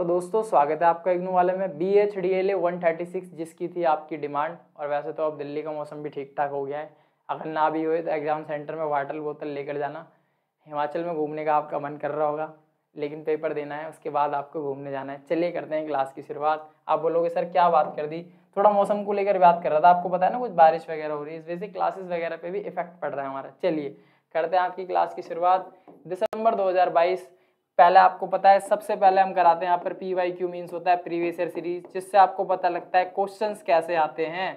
तो दोस्तों स्वागत है आपका इग्नू वाले में। BHDLA 136 जिसकी थी आपकी डिमांड, और वैसे तो अब दिल्ली का मौसम भी ठीक ठाक हो गया है, अगर ना भी हुए तो एग्ज़ाम सेंटर में वाटर बोतल लेकर जाना। हिमाचल में घूमने का आपका मन कर रहा होगा, लेकिन पेपर देना है, उसके बाद आपको घूमने जाना है। चलिए करते हैं क्लास की शुरुआत। आप बोलोगे सर क्या बात कर दी, थोड़ा मौसम को लेकर बात कर रहा था, आपको पता है ना कुछ बारिश वगैरह हो रही है, इस वजह से क्लासेस वगैरह पे भी इफेक्ट पड़ रहा है हमारा। चलिए करते हैं आपकी क्लास की शुरुआत। दिसंबर 2022 पहले आपको पता है, सबसे पहले हम कराते हैं यहाँ पर PYQ मीन्स होता है प्रीवियस ईयर सीरीज, जिससे आपको पता लगता है क्वेश्चंस कैसे आते हैं,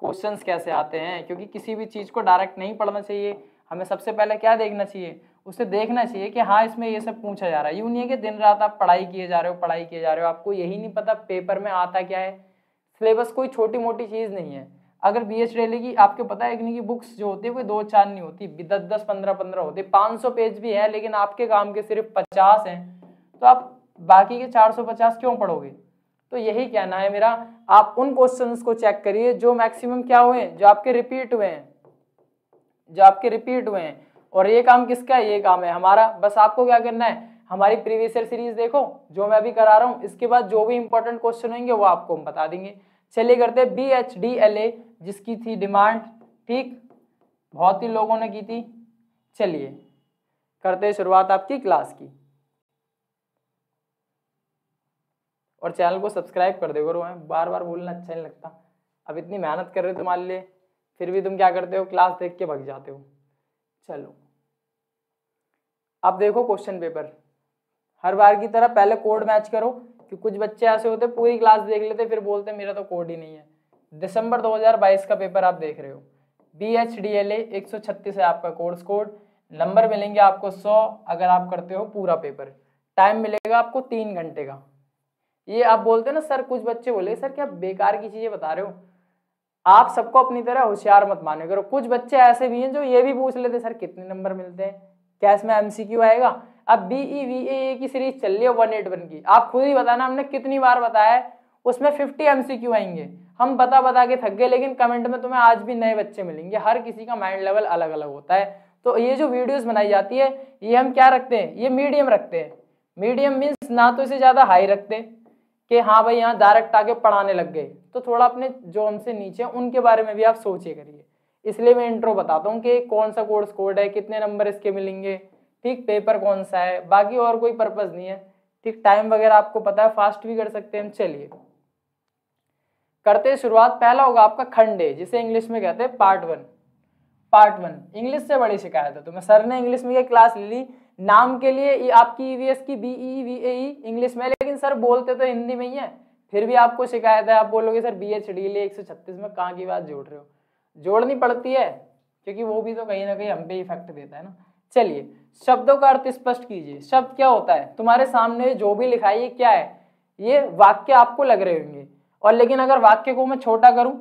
क्वेश्चंस कैसे आते हैं। क्योंकि किसी भी चीज़ को डायरेक्ट नहीं पढ़ना चाहिए, हमें सबसे पहले क्या देखना चाहिए, उसे देखना चाहिए कि हाँ इसमें ये सब पूछा जा रहा है। यूँ नहीं है कि दिन रात आप पढ़ाई किए जा रहे हो, पढ़ाई किए जा रहे हो, आपको यही नहीं पता पेपर में आता क्या है। सिलेबस कोई छोटी मोटी चीज़ नहीं है। अगर BHDLA की आपको पता है इग्नू की बुक्स जो होती है कोई 2-4 नहीं होती, 10-10, 15-15 होती, 500 पेज भी है, लेकिन आपके काम के सिर्फ 50 हैं, तो आप बाकी के 450 क्यों पढ़ोगे। तो यही कहना है मेरा, आप उन क्वेश्चंस को चेक करिए जो मैक्सिमम क्या हुए हैं, जो आपके रिपीट हुए हैं, जो आपके रिपीट हुए हैं। और ये काम किसका है, ये काम है हमारा। बस आपको क्या करना है, हमारी प्रीवियस ईयर सीरीज देखो जो मैं भी करा रहा हूँ, इसके बाद जो भी इंपॉर्टेंट क्वेश्चन होंगे वो आपको हम बता देंगे। चलिए करते हैं BHDLA जिसकी थी डिमांड, ठीक, बहुत ही लोगों ने की थी। चलिए करते हैं शुरुआत आपकी क्लास की, और चैनल को सब्सक्राइब कर दे करो। बार बार बोलना अच्छा नहीं लगता, अब इतनी मेहनत कर रहे हो तुम्हारे लिए, फिर भी तुम क्या करते हो, क्लास देख के भाग जाते हो। चलो अब देखो क्वेश्चन पेपर, हर बार की तरह पहले कोड मैच करो, कि कुछ बच्चे ऐसे होते पूरी क्लास देख लेते फिर बोलते मेरा तो कोड ही नहीं है। दिसंबर 2022 का पेपर आप देख रहे हो, BHDLA 136 है आपका कोर्स कोड। नंबर मिलेंगे आपको 100 अगर आप करते हो पूरा पेपर। टाइम मिलेगा आपको 3 घंटे का। ये आप बोलते ना सर, कुछ बच्चे बोले सर क्या बेकार की चीज़ें बता रहे हो, आप सबको अपनी तरह होशियार मत माने करो। कुछ बच्चे ऐसे भी हैं जो ये भी पूछ लेते सर कितने नंबर मिलते हैं, क्या इसमें MCQ आएगा। अब BEVAE की सीरीज चल रही है 181 की, आप खुद ही बताना हमने कितनी बार बताया है, उसमें 50 MCQ आएंगे। हम बता बता के थक गए, लेकिन कमेंट में तुम्हें आज भी नए बच्चे मिलेंगे। हर किसी का माइंड लेवल अलग अलग होता है, तो ये जो वीडियोस बनाई जाती है ये हम क्या रखते हैं, ये मीडियम रखते हैं। मीडियम मीन्स ना तो इसे ज़्यादा हाई रखते कि हाँ भाई यहाँ डायरेक्ट आके पढ़ाने लग गए, तो थोड़ा अपने जो हमसे नीचे उनके बारे में भी आप सोचिए करिए। इसलिए मैं इंट्रो बताता हूँ कि कौन सा कोर्स कोड है, कितने नंबर इसके मिलेंगे, ठीक, पेपर कौन सा है, बाकी और कोई पर्पस नहीं है, ठीक। टाइम वगैरह आपको पता है, फास्ट भी कर सकते हैं हम। चलिए करते हैं शुरुआत। पहला होगा आपका खंड ए, जिसे इंग्लिश में कहते हैं पार्ट 1। पार्ट 1 इंग्लिश से बड़ी शिकायत है, तो मैं सर ने इंग्लिश में ये क्लास ले ली, नाम के लिए ये आपकी EVS की BEVAE इंग्लिश में, लेकिन सर बोलते तो हिंदी में ही है, फिर भी आपको शिकायत है। आप बोलोगे सर BHDLA 136 में कहाँ की बात जोड़ रहे हो, जोड़नी पड़ती है क्योंकि वो भी तो कहीं ना कहीं हम पे इफेक्ट देता है ना। चलिए शब्दों का अर्थ स्पष्ट कीजिए। शब्द क्या होता है, तुम्हारे सामने जो भी लिखा है ये क्या है, ये वाक्य आपको लग रहे होंगे। और लेकिन अगर वाक्य को मैं छोटा करूं,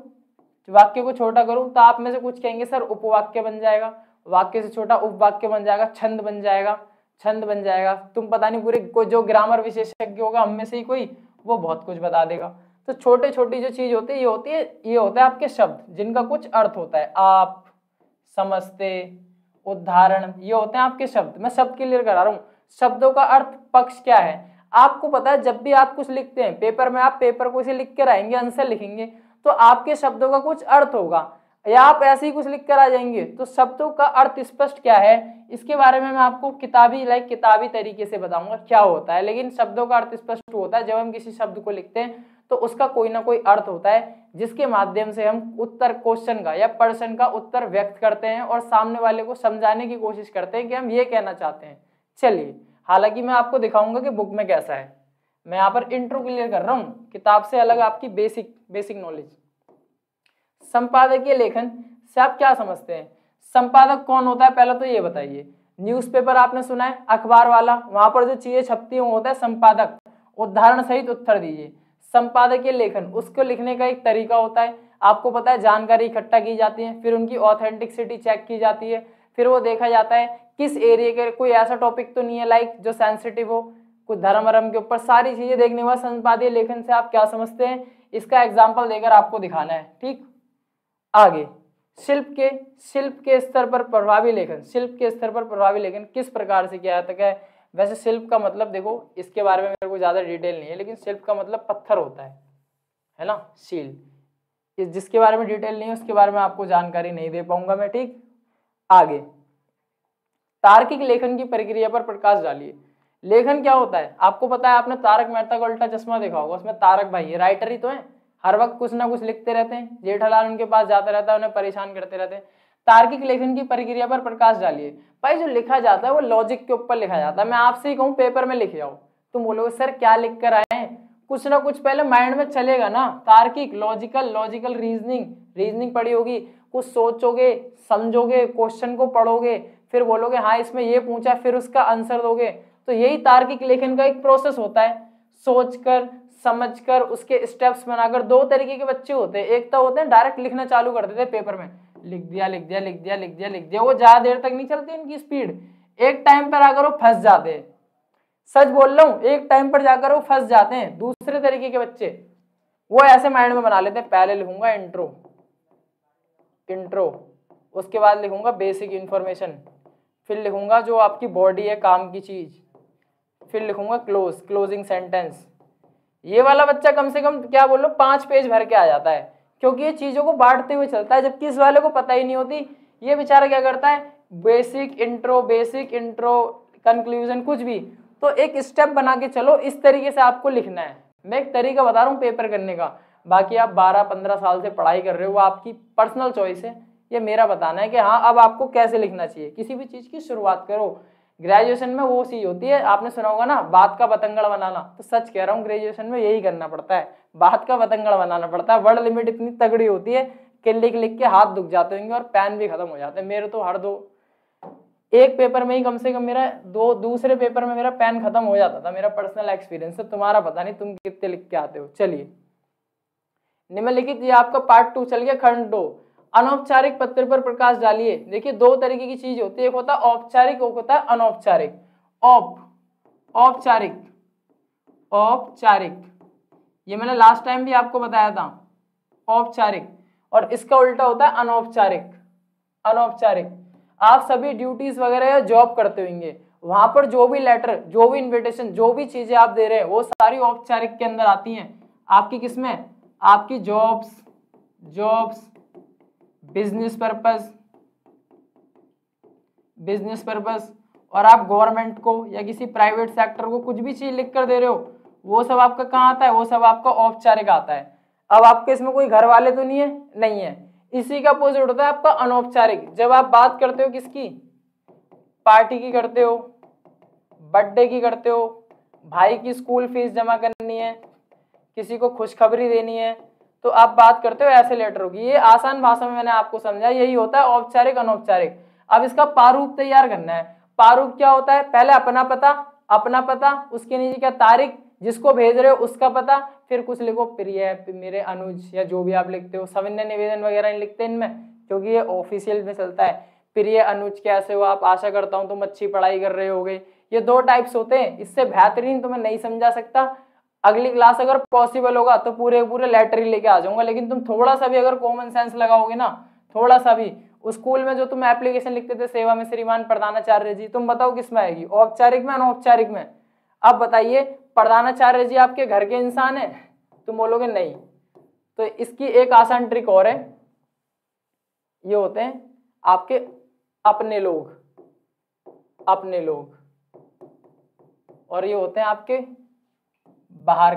वाक्य को छोटा करूं तो आप में से कुछ कहेंगे सर उपवाक्य बन जाएगा, वाक्य से छोटा उपवाक्य बन जाएगा, छंद बन जाएगा, छंद बन जाएगा। तुम पता नहीं पूरे कोई जो ग्रामर विशेषज्ञ होगा हम में से ही कोई, वो बहुत कुछ बता देगा। तो छोटे छोटी जो चीज होती है ये होती है, ये होता है आपके शब्द जिनका कुछ अर्थ होता है। आप, समझते, उदाहरण, ये होते हैं आपके शब्द। मैं शब्द क्लियर करा रहा हूँ। शब्दों का अर्थ पक्ष क्या है, आपको पता है जब भी आप कुछ लिखते हैं पेपर में, आप पेपर को इसे लिख कर आएंगे, आंसर लिखेंगे, तो आपके शब्दों का कुछ अर्थ होगा, या आप ऐसे ही कुछ लिख कर आ जाएंगे। तो शब्दों का अर्थ स्पष्ट क्या है, इसके बारे में मैं आपको किताबी किताबी तरीके से बताऊंगा क्या होता है। लेकिन शब्दों का अर्थ स्पष्ट होता है, जब हम किसी शब्द को लिखते हैं तो उसका कोई ना कोई अर्थ होता है, जिसके माध्यम से हम उत्तर, क्वेश्चन का या पर्सन का उत्तर व्यक्त करते हैं और सामने वाले को समझाने की कोशिश करते हैं कि हम ये कहना चाहते हैं। चलिए, हालांकि मैं आपको दिखाऊंगा कि बुक में कैसा है, मैं यहाँ पर इंट्रो क्लियर कर रहा हूँ, किताब से अलग आपकी बेसिक नॉलेज। संपादकीय लेखन से आप क्या समझते हैं, संपादक कौन होता है पहले तो ये बताइए। न्यूज़पेपर आपने सुना है, अखबार वाला, वहाँ पर जो चीज़ें छपती हैं वो होता है संपादक। उदाहरण सहित उत्तर दीजिए। संपादकीय लेखन, उसको लिखने का एक तरीका होता है, आपको पता है जानकारी इकट्ठा की जाती है, फिर उनकी ऑथेंटिसिटी चेक की जाती है, फिर वो देखा जाता है किस एरिया के कोई ऐसा टॉपिक तो नहीं है लाइक जो सेंसिटिव हो, कुछ धर्म वरम के ऊपर, सारी चीज़ें देखने के बाद संपादकीय लेखन से आप क्या समझते हैं, इसका एग्जाम्पल देकर आपको दिखाना है, ठीक। आगे शिल्प के स्तर पर प्रभावी लेखन, शिल्प के स्तर पर प्रभावी लेखन किस प्रकार से किया जाता है, वैसे सिल्फ का मतलब देखो, इसके बारे में मेरे को ज़्यादा डिटेल नहीं है, लेकिन सिल्फ का मतलब पत्थर होता है ना, शील। जिसके बारे में डिटेल नहीं है उसके बारे में आपको जानकारी नहीं दे पाऊंगा मैं, ठीक। आगे, तार्किक लेखन की प्रक्रिया पर प्रकाश डालिए। लेखन क्या होता है आपको पता है, आपने तारक मेहता का उल्टा चश्मा देखा होगा, उसमें तारक भाई राइटर ही तो हैं, हर वक्त कुछ ना कुछ लिखते रहते हैं, जेठालाल उनके पास जाता रहता है, उन्हें परेशान करते रहते हैं। तार्किक लेखन की प्रक्रिया पर प्रकाश डालिए। भाई जो लिखा जाता है वो लॉजिक के ऊपर लिखा जाता है। मैं आपसे ही कहूँ पेपर में लिख जाओ, तुम बोलोगे सर क्या लिख कर आए हैं, कुछ ना कुछ पहले माइंड में चलेगा ना। तार्किक, लॉजिकल, लॉजिकल रीजनिंग पड़ी होगी, कुछ सोचोगे, समझोगे, क्वेश्चन को पढ़ोगे, फिर बोलोगे हाँ इसमें ये पूछा, फिर उसका आंसर दोगे। तो यही तार्किक लेखन का एक प्रोसेस होता है, सोचकर समझकर उसके स्टेप्स बनाकर। दो तरीके के बच्चे होते हैं, एक तो होते हैं डायरेक्ट लिखना चालू कर देते हैं पेपर में, लिख दिया लिख दिया लिख दिया लिख दिया लिख दिया, वो ज़्यादा देर तक नहीं चलती उनकी स्पीड, एक टाइम पर आकर वो फंस जाते हैं। सच बोल रहा हूँ, एक टाइम पर जाकर वो फंस जाते हैं। दूसरे तरीके के बच्चे वो ऐसे माइंड में बना लेते हैं, पहले लिखूंगा इंट्रो, उसके बाद लिखूंगा बेसिक इन्फॉर्मेशन, फिर लिखूंगा जो आपकी बॉडी है काम की चीज़, फिर लिखूंगा क्लोजिंग सेंटेंस। ये वाला बच्चा कम से कम क्या बोल लो 5 पेज भर के आ जाता है, क्योंकि ये चीज़ों को बांटते हुए चलता है। जबकि इस वाले को पता ही नहीं होती, ये बेचारा क्या करता है बेसिक इंट्रो कंक्लूजन कुछ भी। तो एक स्टेप बना के चलो, इस तरीके से आपको लिखना है। मैं एक तरीका बता रहा हूँ पेपर करने का, बाकी आप 12-15 साल से पढ़ाई कर रहे हो, वो आपकी पर्सनल चॉइस है। ये मेरा बताना है कि हाँ अब आपको कैसे लिखना चाहिए। किसी भी चीज़ की शुरुआत करो, ग्रेजुएशन में वो चीज़ होती है आपने सुना होगा ना, बात का बतंगड़ बनाना। तो सच कह रहा हूँ, ग्रेजुएशन में यही करना पड़ता है, बात का बतंगड़ बनाना पड़ता है। वर्ड लिमिट इतनी तगड़ी होती है कि लिख लिख के हाथ दुख जाते होंगे और पेन भी खत्म हो जाते हैं। मेरे तो हर दो एक पेपर में ही कम से कम मेरा दूसरे पेपर में मेरा पेन खत्म हो जाता था। मेरा पर्सनल एक्सपीरियंस है, तुम्हारा पता नहीं तुम कितने लिख के आते हो। चलिए निम्नलिखित, ये आपका पार्ट 2 चल गया। खंड 2, अनौपचारिक पत्र पर प्रकाश डालिए। देखिए दो तरीके की चीज होती है, एक होता है औपचारिक, एक होता है अनौपचारिक। औपचारिक ये मैंने लास्ट टाइम भी आपको बताया था, औपचारिक, और इसका उल्टा होता है अनौपचारिक। अनौपचारिक आप सभी ड्यूटीज वगैरह या जॉब करते होंगे, वहां पर जो भी लेटर, जो भी इन्विटेशन, जो भी चीजें आप दे रहे हैं वो सारी औपचारिक के अंदर आती हैं। आपकी किसमें, आपकी जॉब्स, बिजनेस पर्पस, और आप गवर्नमेंट को या किसी प्राइवेट सेक्टर को कुछ भी चीज लिख कर दे रहे हो, वो सब आपका कहाँ आता है, वो सब आपका औपचारिक आता है। अब आपके इसमें कोई घर वाले तो नहीं है, नहीं है। इसी का अपोजिट होता है आपका अनौपचारिक। जब आप बात करते हो किसकी, पार्टी की करते हो, बर्थडे की करते हो, भाई की स्कूल फीस जमा करनी है, किसी को खुशखबरी देनी है, तो आप बात करते हो ऐसे लेटर होगी। ये आसान भाषा में मैंने आपको समझा, यही होता है औपचारिक अनौपचारिक। अब इसका प्रारूप तैयार करना है। प्रारूप क्या होता है, पहले अपना पता, उसके नीचे क्या, तारीख, जिसको भेज रहे हो उसका पता, फिर कुछ लिखो प्रिय, मेरे अनुज, या जो भी आप लिखते हो। सविनय निवेदन वगैरह नहीं लिखते इनमें, क्योंकि ये ऑफिशियल में चलता है। प्रिय अनुज कैसे हो आप, आशा करता हूँ तुम अच्छी पढ़ाई कर रहे होगे। ये दो टाइप्स होते हैं, इससे बेहतरीन तो मैं नहीं समझा सकता। अगली क्लास अगर पॉसिबल होगा तो पूरे लेटर ही लेके आ जाऊंगा, लेकिन तुम थोड़ा सा भी अगर कॉमन सेंस लगाओगे ना, थोड़ा सा भी, उस स्कूल में जो तुम एप्लीकेशन लिखते थे सेवा में श्रीमान प्रधानाचार्य जी, तुम बताओ किसमें आएगी, औपचारिक में अनौपचारिक में? अब बताइए, प्रधानाचार्य जी आपके घर के इंसान है, तुम बोलोगे नहीं। तो इसकी एक आसान ट्रिक और है, ये होते हैं आपके अपने लोग, और ये होते हैं आपके बाहर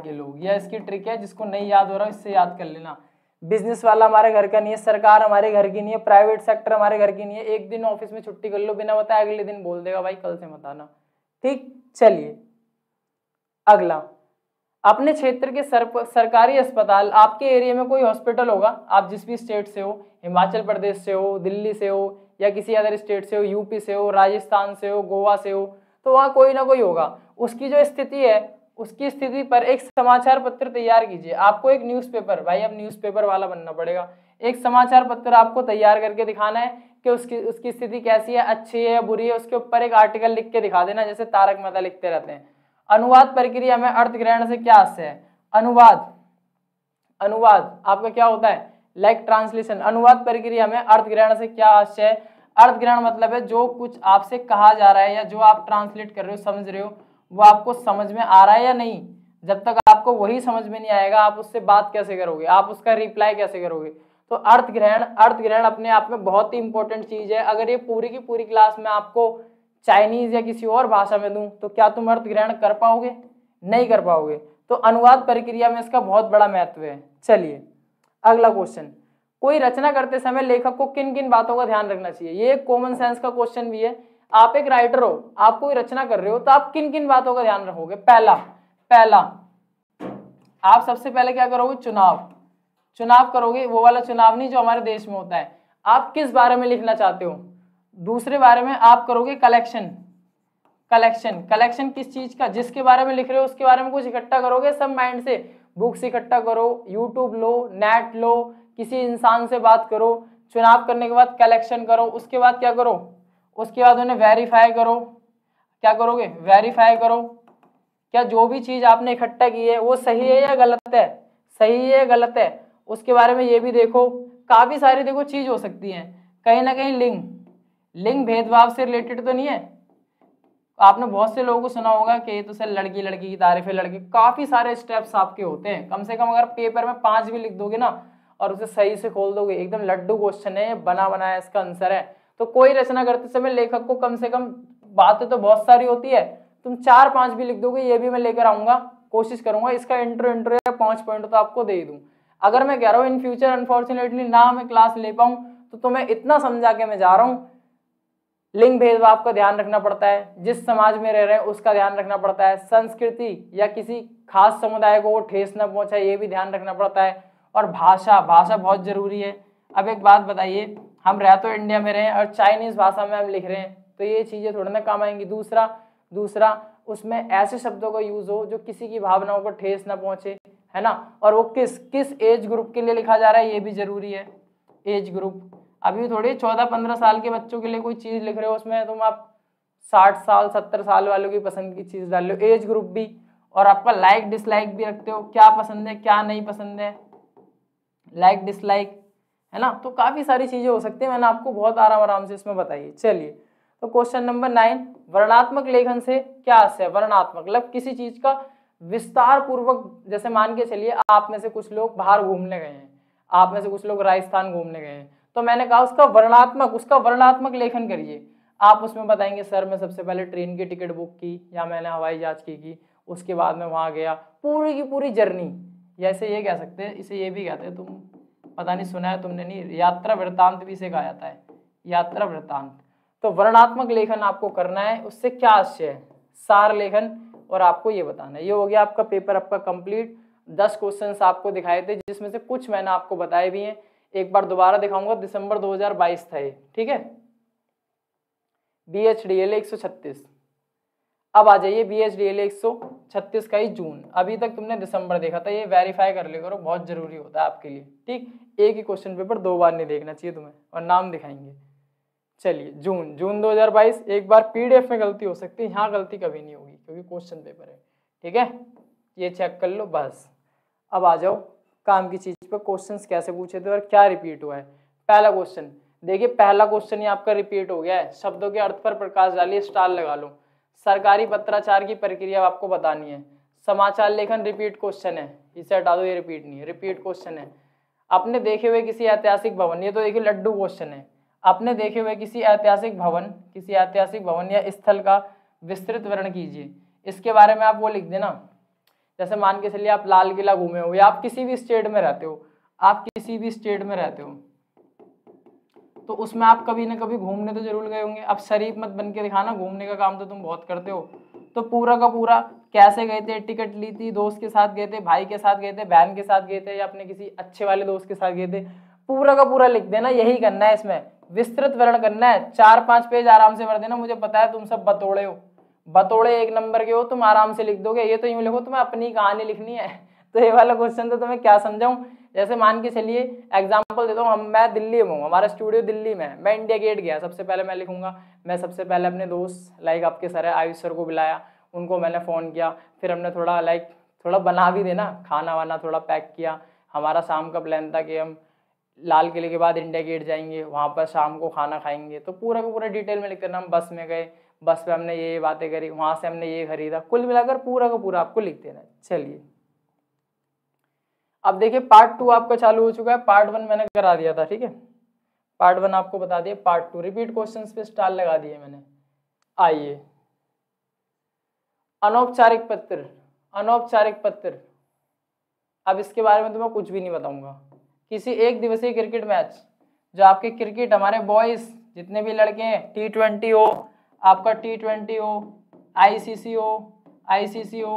के लोग। यह इसकी ट्रिक है, जिसको नहीं याद हो रहा इससे याद कर लेना। बिजनेस वाला हमारे घर का नहीं है, सरकार हमारे घर की नहीं है, प्राइवेट सेक्टर हमारे घर की नहीं है। एक दिन ऑफिस में छुट्टी कर लो बिना बताए, अगले दिन बोल देगा भाई कल से मत आना, ठीक। चलिए अगला, अपने क्षेत्र के सरकारी अस्पताल, आपके एरिया में कोई हॉस्पिटल होगा, आप जिस भी स्टेट से हो, हिमाचल प्रदेश से हो, दिल्ली से हो, या किसी अदर स्टेट से हो, यूपी से हो, राजस्थान से हो, गोवा से हो, तो वहाँ कोई ना कोई होगा। उसकी जो स्थिति है, उसकी स्थिति पर एक समाचार पत्र तैयार कीजिए। आपको एक न्यूज़पेपर, भाई अब न्यूज़पेपर वाला बनना पड़ेगा, एक समाचार पत्र आपको तैयार करके दिखाना है कि उसकी स्थिति कैसी है, अच्छी है या बुरी है। उसके ऊपर एक आर्टिकल लिख के दिखा देना, जैसे तारक मेहता लिखते रहते हैं। अनुवाद प्रक्रिया में अर्थ ग्रहण से क्या आशय है, अनुवाद आपका क्या होता है, लाइक ट्रांसलेशन। अनुवाद प्रक्रिया में अर्थ ग्रहण से क्या आशय है, अर्थग्रहण मतलब है जो कुछ आपसे कहा जा रहा है या जो आप ट्रांसलेट कर रहे हो, समझ रहे हो, वो आपको समझ में आ रहा है या नहीं। जब तक आपको वही समझ में नहीं आएगा आप उससे बात कैसे करोगे, आप उसका रिप्लाई कैसे करोगे। तो अर्थग्रहण अपने आप में बहुत ही इंपॉर्टेंट चीज़ है। अगर ये पूरी की पूरी क्लास में आपको चाइनीज या किसी और भाषा में दूं तो क्या तुम अर्थग्रहण कर पाओगे? नहीं कर पाओगे। तो अनुवाद प्रक्रिया में इसका बहुत बड़ा महत्व है। चलिए अगला क्वेश्चन, कोई रचना करते समय लेखक को किन किन बातों का ध्यान रखना चाहिए। ये एक कॉमन सेंस का क्वेश्चन भी है। आप एक राइटर हो, आप कोई रचना कर रहे हो तो आप किन किन बातों का ध्यान रखोगे। पहला आप सबसे पहले क्या करोगे, चुनाव करोगे। वो वाला चुनाव नहीं जो हमारे देश में होता है, आप किस बारे में लिखना चाहते हो। दूसरे बारे में आप करोगे कलेक्शन किस चीज का, जिसके बारे में लिख रहे हो उसके बारे में कुछ इकट्ठा करोगे सब माइंड से। बुक्स इकट्ठा करो, यूट्यूब लो, नेट लो, किसी इंसान से बात करो। चुनाव करने के बाद कलेक्शन करो, उसके बाद क्या करो, उसके बाद उन्हें वेरीफाई करो। क्या करोगे, वेरीफाई करो, क्या जो भी चीज़ आपने इकट्ठा की है वो सही है या गलत है, उसके बारे में ये भी देखो। काफ़ी सारी देखो चीज़ हो सकती हैं, कहीं ना कहीं लिंग भेदभाव से रिलेटेड तो नहीं है। आपने बहुत से लोगों को सुना होगा कि ये तो सर लड़की की तारीफ है, लड़की। काफ़ी सारे स्टेप्स आपके होते हैं, कम से कम अगर पेपर में 5 भी लिख दोगे ना और उसे सही से खोल दोगे, एकदम लड्डू क्वेश्चन है, बना बनाया इसका आंसर है। तो कोई रचना करते समय लेखक को कम से कम बातें तो बहुत सारी होती है, तुम 4-5 भी लिख दोगे। ये भी मैं लेकर आऊँगा, कोशिश करूँगा इसका इंट्रो या 5 पॉइंट तो आपको दे दूँ। अगर मैं कह रहा हूँ इन फ्यूचर अनफॉर्चुनेटली ना मैं क्लास ले पाऊँ तो तुम्हें इतना समझा के मैं जा रहा हूँ। लिंग भेदभाव का ध्यान रखना पड़ता है, जिस समाज में रह रहे हैं उसका ध्यान रखना पड़ता है। संस्कृति या किसी खास समुदाय को वो ठेस न पहुँचाए, ये भी ध्यान रखना पड़ता है। और भाषा बहुत ज़रूरी है। अब एक बात बताइए, हम रह तो इंडिया में रहे हैं और चाइनीज़ भाषा में हम लिख रहे हैं, तो ये चीज़ें थोड़ा ना काम आएंगी। दूसरा उसमें ऐसे शब्दों का यूज़ हो जो किसी की भावनाओं को ठेस ना पहुँचे, है ना। और वो किस एज ग्रुप के लिए लिखा जा रहा है ये भी ज़रूरी है। एज ग्रुप अभी थोड़ी 14-15 साल के बच्चों के लिए कोई चीज़ लिख रहे हो, उसमें तुम आप 60 साल 70 साल वालों की पसंद की चीज़ डाल लो। एज ग्रुप भी, और आपका लाइक डिसलाइक भी रखते हो, क्या पसंद है क्या नहीं पसंद है, लाइक डिसलाइक, है ना। तो काफ़ी सारी चीज़ें हो सकती हैं, मैंने आपको बहुत आराम से इसमें बताइए। चलिए तो क्वेश्चन नंबर 9, वर्णात्मक लेखन से क्या अर्थ है। वर्णात्मक मतलब किसी चीज़ का विस्तार पूर्वक, जैसे मान के चलिए आप में से कुछ लोग बाहर घूमने गए हैं, आप में से कुछ लोग राजस्थान घूमने गए हैं, तो मैंने कहा उसका वर्णात्मक लेखन करिए। आप उसमें बताएंगे सर मैं सबसे पहले ट्रेन की टिकट बुक की या मैंने हवाई जहाज की, उसके बाद मैं वहाँ गया, पूरी की पूरी जर्नी, जैसे ये कह सकते हैं, इसे ये भी कहते हैं, तुम पता नहीं सुना है तुमने नहीं, यात्रा वृत्तांत भी इसे कहा जाता है, यात्रा वृत्तांत। तो वर्णात्मक लेखन आपको करना है, उससे क्या आशय है, सार लेखन, और आपको ये बताना है। ये हो गया आपका पेपर आपका कंप्लीट। 10 क्वेश्चंस आपको दिखाए थे, जिसमें से कुछ मैंने आपको बताए भी हैं, एक बार दोबारा दिखाऊंगा। दिसंबर 2022 था ये, ठीक है। BHDLA 136। अब आ जाइए BHDLA 136 का ही जून। अभी तक तुमने दिसंबर देखा था, ये वेरीफाई कर ले करो, बहुत जरूरी होता है आपके लिए, ठीक। एक ही क्वेश्चन पेपर 2 बार नहीं देखना चाहिए तुम्हें, और नाम दिखाएंगे। चलिए जून 2022। एक बार PDF में गलती हो सकती है, यहाँ गलती कभी नहीं होगी क्योंकि क्वेश्चन पेपर है, ठीक है। ये चेक कर लो बस। अब आ जाओ काम की चीज़ पर, क्वेश्चन कैसे पूछे थे और क्या रिपीट हुआ है। पहला क्वेश्चन देखिए, पहला क्वेश्चन ही आपका रिपीट हो गया है। शब्दों के अर्थ पर प्रकाश डालिए, स्टार लगा लो। सरकारी पत्राचार की प्रक्रिया आपको बतानी है। समाचार लेखन रिपीट क्वेश्चन है, इसे हटा दो, ये रिपीट नहीं है, रिपीट क्वेश्चन है। अपने देखे हुए किसी ऐतिहासिक भवन, ये तो देखिए लड्डू क्वेश्चन है। अपने देखे हुए किसी ऐतिहासिक भवन या स्थल का विस्तृत वर्णन कीजिए। इसके बारे में आप वो लिख देना, जैसे मान के चलिए आप लाल किला घूमे हो, या आप किसी भी स्टेट में रहते हो, तो उसमें आप कभी ना कभी घूमने तो जरूर गए होंगे। अब शरीफ मत बन के दिखाना, घूमने का काम तो तुम बहुत करते हो। तो पूरा का पूरा कैसे गए थे, टिकट ली थी, दोस्त के साथ गए थे, भाई के साथ गए थे, बहन के साथ गए थे, या अपने किसी अच्छे वाले दोस्त के साथ गए थे, पूरा का पूरा लिख देना। यही करना है, इसमें विस्तृत वर्णन करना है। 4-5 पेज आराम से भर देना। मुझे पता है तुम सब बतौड़े हो, बतौड़े एक नंबर के हो, तुम आराम से लिख दोगे। ये तो यूँ लिखो तुम्हें अपनी कहानी लिखनी है। तो ये वाला क्वेश्चन तो तुम्हें क्या समझाऊँ, जैसे मान के चलिए एग्जाम्पल देता हूँ, मैं दिल्ली में हूँ, हमारा स्टूडियो दिल्ली में है, मैं इंडिया गेट गया। सबसे पहले मैं लिखूँगा, मैं सबसे पहले अपने दोस्त लाइक आपके सर है आयुष सर को बुलाया, उनको मैंने फ़ोन किया, फिर हमने थोड़ा थोड़ा बना भी देना, खाना वाना थोड़ा पैक किया। हमारा शाम का प्लान था कि हम लाल किले के बाद इंडिया गेट जाएंगे, वहाँ पर शाम को खाना खाएंगे, तो पूरा का पूरा डिटेल में लिख करना। हम बस में गए, बस पे हमने ये बातें करी, वहाँ से हमने ये खरीदा, कुल मिलाकर पूरा का पूरा आपको लिख देना है। चलिए अब देखिए पार्ट टू आपका चालू हो चुका है। पार्ट वन मैंने करा दिया था, ठीक है, पार्ट वन आपको बता दिया, पार्ट टू रिपीट क्वेश्चंस पे स्टार लगा दिए मैंने। आइए अनौपचारिक पत्र, अनौपचारिक पत्र अब इसके बारे में तो मैं कुछ भी नहीं बताऊंगा। किसी एक दिवसीय क्रिकेट मैच, जो आपके क्रिकेट हमारे बॉयज जितने भी लड़के हैं, T20 हो आपका, T20 हो, ICC हो, ICC हो,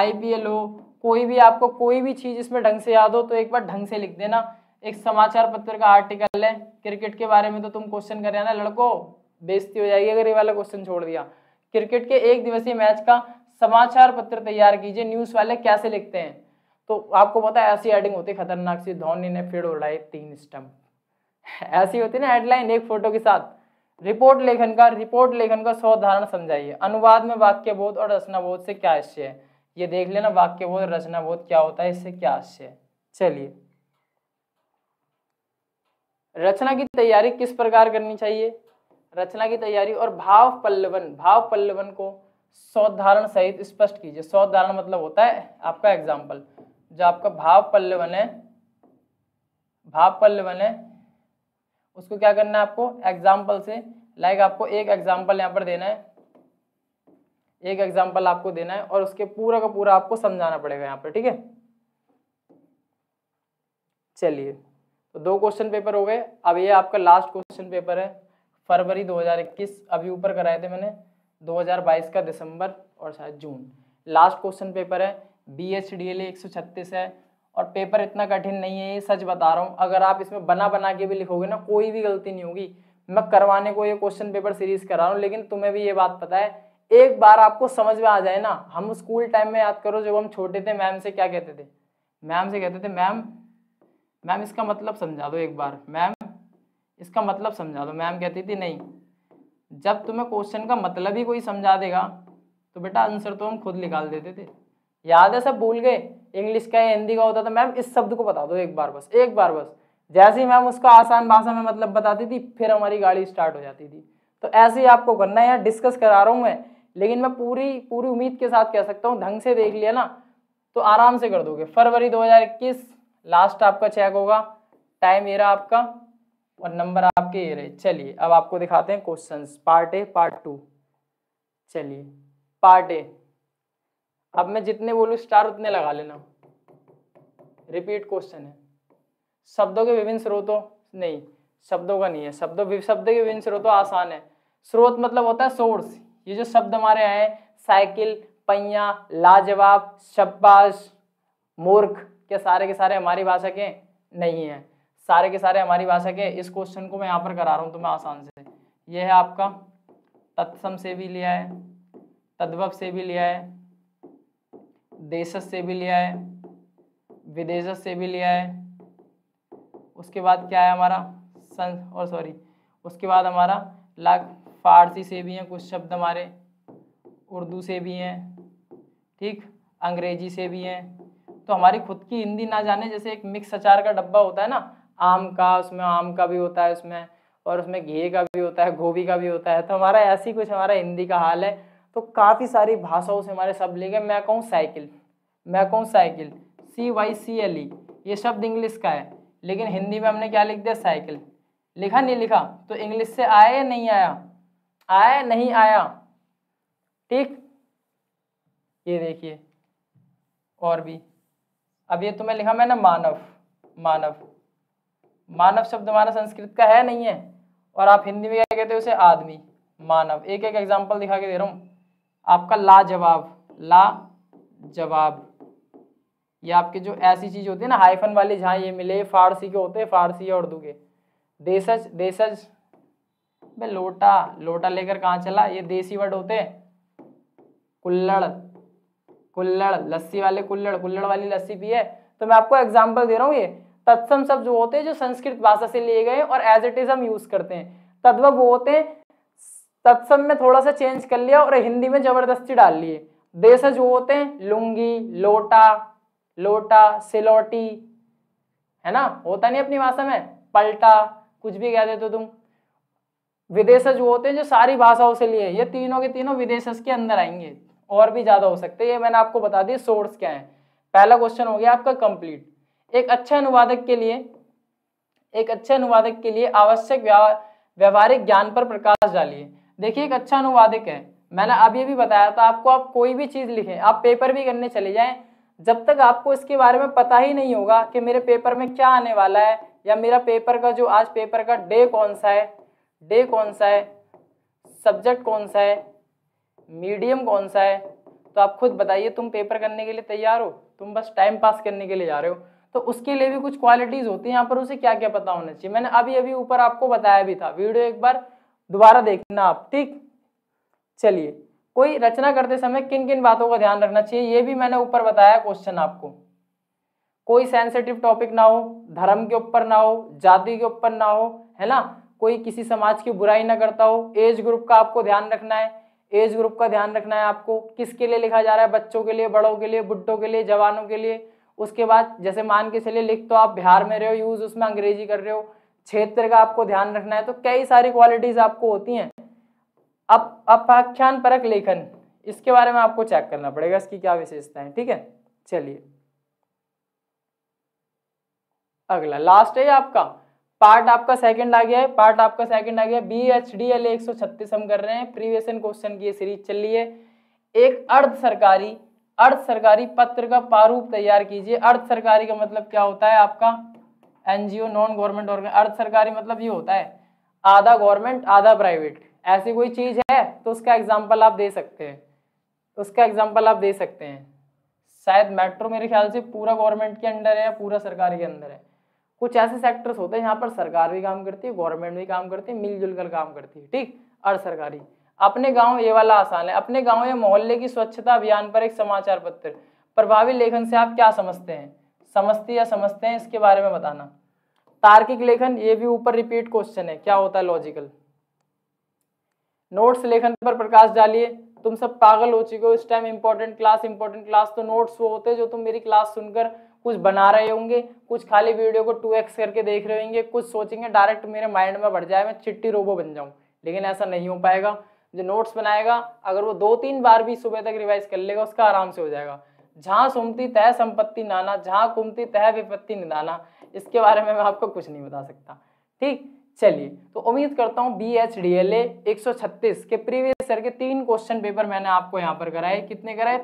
IPL हो, कोई भी आपको कोई भी चीज़ इसमें ढंग से याद हो तो एक बार ढंग से लिख देना। एक समाचार पत्र का आर्टिकल है क्रिकेट के बारे में, तो तुम क्वेश्चन कर रहे ना लड़को, बेइज्जती हो जाएगी अगर ये वाला क्वेश्चन छोड़ दिया। क्रिकेट के एक दिवसीय मैच का समाचार पत्र तैयार कीजिए। न्यूज़ वाले कैसे लिखते हैं, तो आपको पता है ऐसी हेडिंग होती है खतरनाक सी, धोनी ने फिर उड़ाए 3 स्टंप, ऐसी होती है ना हेडलाइन एक फोटो के साथ। रिपोर्ट लेखन का, रिपोर्ट लेखन का 100 उदाहरण समझाइए। अनुवाद में वाक्यबोध और रचनाबोध से क्या आशय है, ये देख लेना वाक्यबोध और रचनाबोध क्या होता है, इससे क्या आशय है। चलिए रचना की तैयारी किस प्रकार करनी चाहिए, रचना की तैयारी और भाव पल्लवन, भाव पल्लवन को 100 उदाहरण सहित स्पष्ट कीजिए। 100 उदाहरण मतलब होता है आपका एग्जाम्पल, जो आपका भाव पल्लवन है, भाव पल्लवन है, उसको क्या करना है आपको एग्जाम्पल से, लाइक आपको एक एग्जाम्पल यहाँ पर देना है, एक एग्जाम्पल आपको देना है और उसके पूरा का पूरा आपको समझाना पड़ेगा यहाँ पर, ठीक है। चलिए तो 2 क्वेश्चन पेपर हो गए। अब ये आपका लास्ट क्वेश्चन पेपर है, फरवरी 2021, अभी ऊपर कराए थे मैंने 2022 का, दिसंबर और शायद जून। लास्ट क्वेश्चन पेपर है, BHDLA 136 है और पेपर इतना कठिन नहीं है, ये सच बता रहा हूँ। अगर आप इसमें बना बना के भी लिखोगे ना कोई भी गलती नहीं होगी। मैं करवाने को ये क्वेश्चन पेपर सीरीज करा रहा हूँ, लेकिन तुम्हें भी ये बात पता है, एक बार आपको समझ में आ जाए ना, हम स्कूल टाइम में याद करो जब हम छोटे थे मैम से क्या कहते थे, मैम से कहते थे मैम मैम इसका मतलब समझा दो एक बार, मैम इसका मतलब समझा दो। मैम कहती थी नहीं, जब तुम्हें क्वेश्चन का मतलब ही कोई समझा देगा तो बेटा आंसर तो हम खुद निकाल देते थे। याद है, सब भूल गए, इंग्लिश का या हिंदी का होता था मैम इस शब्द को बता दो एक बार बस, एक बार बस। जैसे ही मैम उसका आसान भाषा में मतलब बताती थी फिर हमारी गाड़ी स्टार्ट हो जाती थी। तो ऐसे ही आपको करना है, यहाँ डिस्कस करा रहा हूँ मैं, लेकिन मैं पूरी उम्मीद के साथ कह सकता हूँ ढंग से देख लिया ना तो आराम से कर दोगे। फरवरी 2021 लास्ट आपका चेक होगा, टाइम ये रहा आपका और नंबर आपके ये रहे। चलिए अब आपको दिखाते हैं questions, part A part two. चलिए पार्ट ए, अब मैं जितने बोलूँ स्टार उतने लगा लेना, रिपीट क्वेश्चन है। शब्दों के विभिन्न स्रोतों, नहीं शब्दों का नहीं है, शब्द के विभिन्न स्रोतों आसान है। स्रोत मतलब होता है सोर्स, ये जो शब्द हमारे यहाँ है साइकिल, पहिया, लाजवाब, शब्बाश, मूर्ख, क्या सारे के सारे हमारी भाषा के नहीं है, सारे के सारे हमारी भाषा के। इस क्वेश्चन को मैं यहाँ पर करा रहा हूँ तुम्हें आसान से। यह है आपका तत्सम से भी लिया है, तद्भव से भी लिया है, देशस से भी लिया है, विदेशस से भी लिया है। उसके बाद क्या है हमारा उसके बाद हमारा लाख फारसी से भी हैं कुछ शब्द हमारे, उर्दू से भी हैं, ठीक, अंग्रेजी से भी हैं। तो हमारी खुद की हिंदी ना जाने जैसे एक मिक्स अचार का डब्बा होता है ना, आम का, उसमें आम का भी होता है उसमें, और उसमें घी का भी होता है, गोभी का भी होता है। तो हमारा ऐसी कुछ हमारा हिंदी का हाल है। तो काफ़ी सारी भाषाओं से हमारे शब्द लेके, मैं कहूँ साइकिल, मैं कहूँ साइकिल, CYCLE, ये शब्द इंग्लिश का है, लेकिन हिंदी में हमने क्या लिख दिया साइकिल, लिखा नहीं लिखा। तो इंग्लिश से आया या नहीं आया, आया नहीं आया, ठीक। ये देखिए और भी, अब ये तुम्हें लिखा मैंने मानव, मानव, मानव शब्द हमारा संस्कृत का है नहीं है, और आप हिंदी में क्या कहते हो उसे, आदमी, मानव। एक एक एग्जाम्पल दिखा के दे रहा हूँ आपका। लाजवाब, लाजवाब, ये आपके जो ऐसी चीज़ होती है ना हाइफन वाली जहाँ ये मिले, फारसी के होते हैं, फारसी और उर्दू के। देशज, देशज, भाई लोटा, लोटा लेकर कहाँ चला, ये देसी वर्ड होते हैं। कुल्लड़, कुल्लड़, लस्सी वाले कुल्लड़, कुल्लड़ वाली लस्सी भी है। तो मैं आपको एग्जाम्पल दे रहा हूँ। ये तत्सम शब्द जो होते हैं जो संस्कृत भाषा से लिए गए और एज इट इज हम यूज करते हैं। तद्भव वो होते हैं तत्सम में थोड़ा सा चेंज कर लिया और हिंदी में जबरदस्ती डाल लिए। देशज जो होते हैं लुंगी, लोटा, लोटा, सिलौटी, है ना, होता नहीं अपनी भाषा में। पलटा, कुछ भी कह देते हो तुम। विदेशज वो होते हैं जो सारी भाषाओं से लिए, ये तीनों के तीनों विदेशज के अंदर आएंगे, और भी ज्यादा हो सकते हैं। ये मैंने आपको बता दिया सोर्स क्या है। पहला क्वेश्चन हो गया आपका कंप्लीट। एक अच्छे अनुवादक के लिए आवश्यक व्यवहारिक ज्ञान पर प्रकाश डालिए। देखिए एक अच्छा अनुवादक है, मैंने अभी भी बताया था आपको, आप कोई भी चीज़ लिखें, आप पेपर भी करने चले जाएं, जब तक आपको इसके बारे में पता ही नहीं होगा कि मेरे पेपर में क्या आने वाला है, या मेरा पेपर का जो आज पेपर का डे कौन सा है, सब्जेक्ट कौन सा है, मीडियम कौन सा है, तो आप खुद बताइए तुम पेपर करने के लिए तैयार हो, तुम बस टाइम पास करने के लिए जा रहे हो, तो उसके लिए भी कुछ क्वालिटीज़ होती हैं यहाँ पर, उसे क्या क्या पता होना चाहिए। मैंने अभी अभी ऊपर आपको बताया भी था, वीडियो एक बार दोबारा देखना आप, ठीक। चलिए, कोई रचना करते समय किन किन बातों का ध्यान रखना चाहिए, ये भी मैंने ऊपर बताया क्वेश्चन आपको। कोई सेंसिटिव टॉपिक ना हो, धर्म के ऊपर ना हो, जाति के ऊपर ना हो, है ना, कोई किसी समाज की बुराई ना करता हो। एज ग्रुप का आपको ध्यान रखना है, एज ग्रुप का ध्यान रखना है आपको, किसके लिए लिखा जा रहा है, बच्चों के लिए, बड़ों के लिए, बुड्ढों के लिए, जवानों के लिए। उसके बाद जैसे मान के चलिए लिख तो आप बिहार में रहे हो, यूज़ उसमें अंग्रेजी कर रहे हो, क्षेत्र का आपको ध्यान रखना है। तो कई सारी क्वालिटीज़ आपको होती हैं। अब अपाख्यान परक लेखन, इसके बारे में आपको चेक करना पड़ेगा इसकी क्या विशेषता है, ठीक है। चलिए अगला लास्ट है आपका पार्ट, आपका सेकंड आ गया है, पार्ट आपका सेकंड आ गया। BHDLA 136 हम कर रहे हैं, प्रीवियस क्वेश्चन की ये सीरीज चल रही है। एक अर्ध सरकारी पत्र का प्रारूप तैयार कीजिए। अर्ध सरकारी का मतलब क्या होता है आपका, NGO नॉन गवर्नमेंट ऑर्गन। अर्ध सरकारी मतलब ये होता है आधा गवर्नमेंट आधा प्राइवेट, ऐसी कोई चीज है तो उसका एग्जाम्पल आप दे सकते हैं, शायद मेट्रो मेरे ख्याल से पूरा गवर्नमेंट के अंडर है या पूरा सरकारी के अंदर है। कुछ ऐसे सेक्टर्स होते हैं जहाँ पर सरकार भी काम करती है, गवर्नमेंट भी काम करती है, मिलजुल कर काम करती है, ठीक। अर्ध सरकारी अपने गांव, ये वाला आसान है, अपने गांव या मोहल्ले की स्वच्छता अभियान पर एक समाचार पत्र। प्रभावी लेखन से आप क्या समझते हैं, समझते हैं इसके बारे में बताना। तार्किक लेखन, ये भी ऊपर रिपीट क्वेश्चन है, क्या होता है लॉजिकल। नोट्स लेखन पर प्रकाश डालिए। तुम सब पागल हो चुके हो इस टाइम, इंपॉर्टेंट क्लास। तो नोट्स वो होते हैं जो तुम मेरी क्लास सुनकर कुछ बना रहे होंगे, कुछ खाली वीडियो को 2x करके देख रहे होंगे, कुछ सोचेंगे डायरेक्ट मेरे माइंड में बढ़ जाए, मैं चिट्टी रोबो बन जाऊं, लेकिन ऐसा नहीं हो पाएगा। जो नोट्स बनाएगा अगर वो 2-3 बार भी सुबह तक रिवाइज कर लेगा, उसका आराम से हो जाएगा। जहाँ सुमती तह संपत्ति नाना, जहाँ कुमती तह विपत्ति निदाना, इसके बारे में मैं आपको कुछ नहीं बता सकता, ठीक। चलिए, तो उम्मीद करता हूँ BHDLA 136 के प्रीवियस ईयर के 3 क्वेश्चन पेपर मैंने आपको यहाँ पर कराए। कितने कराए?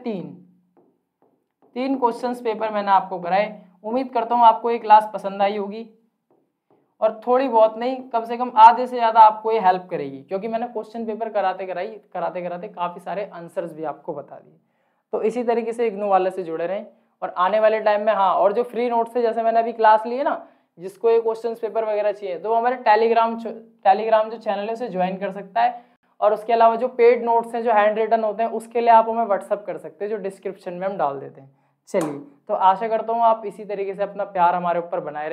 3 क्वेश्चंस पेपर मैंने आपको कराए। उम्मीद करता हूँ आपको ये क्लास पसंद आई होगी, और थोड़ी बहुत नहीं, कम से कम आधे से ज़्यादा आपको ये हेल्प करेगी, क्योंकि मैंने क्वेश्चन पेपर कराते कराते काफ़ी सारे आंसर्स भी आपको बता दिए। तो इसी तरीके से इग्नू वाले से जुड़े रहें, और आने वाले टाइम में, हाँ, और जो फ्री नोट्स है, जैसे मैंने अभी क्लास ली है ना, जिसको ये क्वेश्चन पेपर वगैरह चाहिए, तो वो हमारे टेलीग्राम जो चैनल है उसे ज्वाइन कर सकता है। और उसके अलावा जो पेड नोट्स हैं, जो हैंड रिटन होते हैं, उसके लिए आप हमें व्हाट्सअप कर सकते हैं, जो डिस्क्रिप्शन में हम डाल देते हैं। चलिए, तो आशा करता हूँ आप इसी तरीके से अपना प्यार हमारे ऊपर बनाए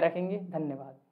रखेंगे। धन्यवाद।